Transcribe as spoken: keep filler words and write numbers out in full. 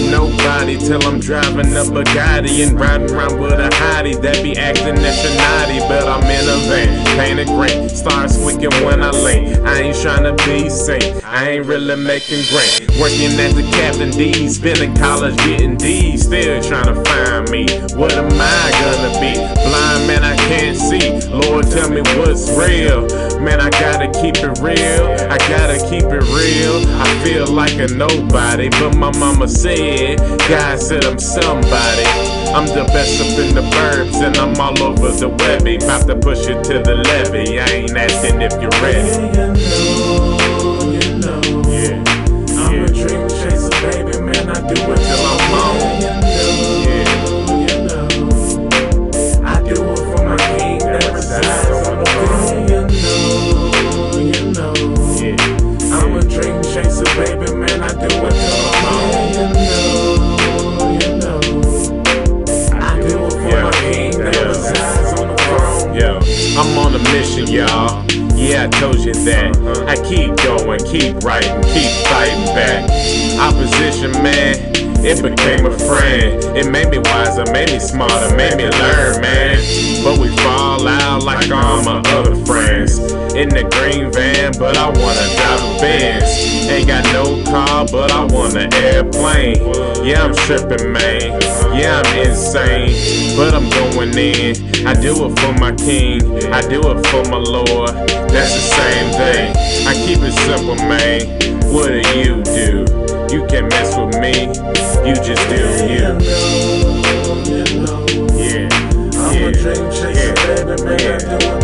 I'm nobody till I'm driving a Bugatti and riding around with a hottie that be acting extra naughty. But I'm in a van, painted green, stars squeaking when I lean. I ain't tryna be seen, I ain't really making green. Working at the Captain D's, spending college getting D's, still tryna find me. What am I gonna be? Blind man, I can't see. Lord, tell me what's real. Man, I gotta keep it real. I gotta keep it real. I feel like a nobody, but my mama said, God said I'm somebody. I'm the best up in the burbs, and I'm all over the webby. About to push it to the levee. I ain't asking if you're ready. I'm on a mission, y'all. Yeah, I told you that. I keep going, keep writing, keep fighting back. Opposition, man, it became a friend. It made me wiser, made me smarter, made me learn, man. But we fall out like all my other friends. In the green van, but I wanna drive a Benz. Ain't got no car, but I want an airplane. Yeah, I'm tripping, man. Yeah, I'm insane. But I'm going in. I do it for my king. I do it for my Lord. That's the same thing. I keep it simple, man. What do you do? You can't mess with me. You just do you. Yeah. Yeah. I'm a dream chaser, baby, man.